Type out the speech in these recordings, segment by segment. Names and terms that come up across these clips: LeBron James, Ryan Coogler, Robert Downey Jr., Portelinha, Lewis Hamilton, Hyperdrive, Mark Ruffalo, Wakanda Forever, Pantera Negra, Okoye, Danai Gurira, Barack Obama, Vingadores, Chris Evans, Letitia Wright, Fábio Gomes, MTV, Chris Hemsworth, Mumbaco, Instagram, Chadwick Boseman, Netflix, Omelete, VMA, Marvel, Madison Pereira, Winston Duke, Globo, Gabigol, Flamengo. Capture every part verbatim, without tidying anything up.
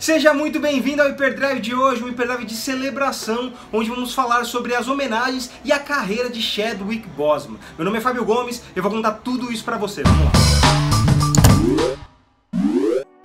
Seja muito bem-vindo ao Hyperdrive de hoje, um Hyperdrive de celebração, onde vamos falar sobre as homenagens e a carreira de Chadwick Boseman. Meu nome é Fábio Gomes, eu vou contar tudo isso pra você, vamos lá!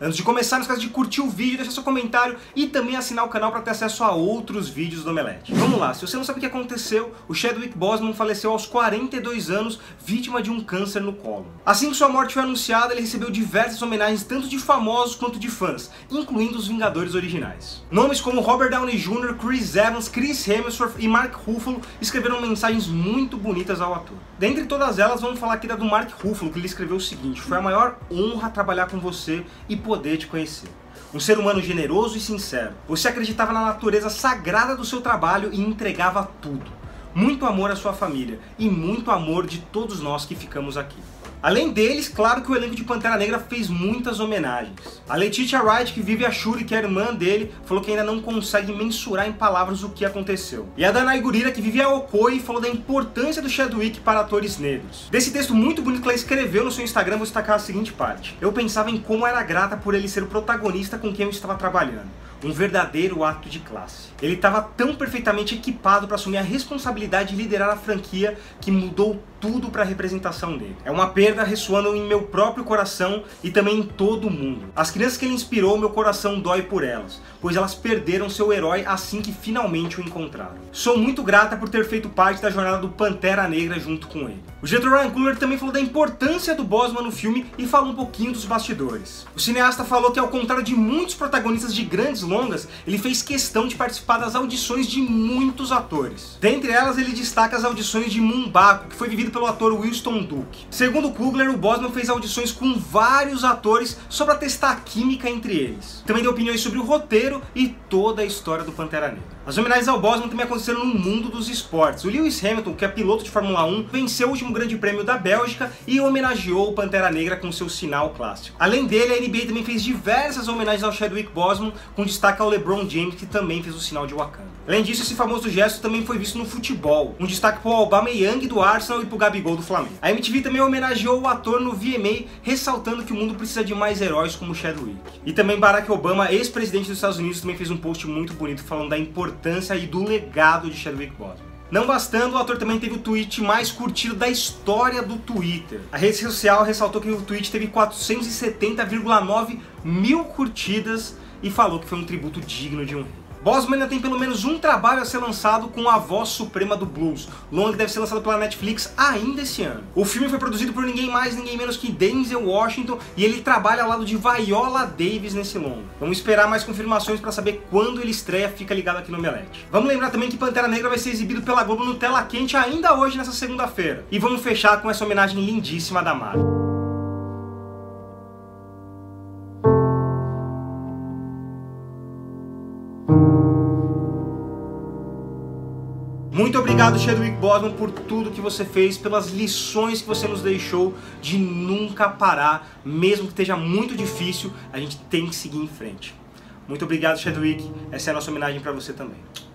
Antes de começar, não esqueça de curtir o vídeo, deixar seu comentário e também assinar o canal para ter acesso a outros vídeos do Omelete. Vamos lá, se você não sabe o que aconteceu, o Chadwick Boseman faleceu aos quarenta e dois anos, vítima de um câncer no colo. Assim que sua morte foi anunciada, ele recebeu diversas homenagens tanto de famosos quanto de fãs, incluindo os Vingadores originais. Nomes como Robert Downey Júnior, Chris Evans, Chris Hemsworth e Mark Ruffalo escreveram mensagens muito bonitas ao ator. Dentre todas elas, vamos falar aqui da do Mark Ruffalo, que ele escreveu o seguinte: "Foi a maior honra trabalhar com você e poder te conhecer. Um ser humano generoso e sincero. Você acreditava na natureza sagrada do seu trabalho e entregava tudo. Muito amor à sua família e muito amor de todos nós que ficamos aqui." Além deles, claro que o elenco de Pantera Negra fez muitas homenagens. A Letitia Wright, que vive a Shuri, que é a irmã dele, falou que ainda não consegue mensurar em palavras o que aconteceu. E a Danai Gurira, que vive a Okoye, falou da importância do Chadwick para atores negros. Desse texto muito bonito que ela escreveu no seu Instagram, vou destacar a seguinte parte: "Eu pensava em como era grata por ele ser o protagonista com quem eu estava trabalhando. Um verdadeiro ato de classe. Ele estava tão perfeitamente equipado para assumir a responsabilidade de liderar a franquia que mudou tudo para a representação dele. É uma perda ressoando em meu próprio coração e também em todo mundo. As crianças que ele inspirou, meu coração dói por elas, pois elas perderam seu herói assim que finalmente o encontraram. Sou muito grata por ter feito parte da jornada do Pantera Negra junto com ele." O diretor Ryan Coogler também falou da importância do Boseman no filme e falou um pouquinho dos bastidores. O cineasta falou que, ao contrário de muitos protagonistas de grandes longas, ele fez questão de participar das audições de muitos atores. Dentre elas, ele destaca as audições de Mumbaco, que foi vivido pelo ator Winston Duke. Segundo Coogler, o Boseman fez audições com vários atores só para testar a química entre eles. Também deu opiniões sobre o roteiro e toda a história do Pantera Negra. As homenagens ao Boseman também aconteceram no mundo dos esportes. O Lewis Hamilton, que é piloto de Fórmula um, venceu o último grande prêmio da Bélgica e homenageou o Pantera Negra com seu sinal clássico. Além dele, a N B A também fez diversas homenagens ao Chadwick Boseman, com destaque ao LeBron James, que também fez o sinal de Wakanda. Além disso, esse famoso gesto também foi visto no futebol, um destaque para o Aubameyang do Arsenal e para o Gabigol do Flamengo. A M T V também homenageou o ator no V M A, ressaltando que o mundo precisa de mais heróis como Chadwick. E também Barack Obama, ex-presidente dos Estados Unidos, também fez um post muito bonito falando da importância e do legado de Chadwick Boseman. Não bastando, o ator também teve o tweet mais curtido da história do Twitter. A rede social ressaltou que o tweet teve quatrocentos e setenta vírgula nove mil curtidas e falou que foi um tributo digno de um rei. Boseman ainda tem pelo menos um trabalho a ser lançado com a voz suprema do blues, longa que deve ser lançado pela Netflix ainda esse ano. O filme foi produzido por ninguém mais, ninguém menos que Denzel Washington, e ele trabalha ao lado de Viola Davis nesse longa. Vamos esperar mais confirmações para saber quando ele estreia, fica ligado aqui no Omelete. Vamos lembrar também que Pantera Negra vai ser exibido pela Globo no Tela Quente ainda hoje, nessa segunda-feira. E vamos fechar com essa homenagem lindíssima da Marvel. Muito obrigado, Chadwick Boseman, por tudo que você fez, pelas lições que você nos deixou de nunca parar, mesmo que esteja muito difícil, a gente tem que seguir em frente. Muito obrigado, Chadwick, essa é a nossa homenagem para você também.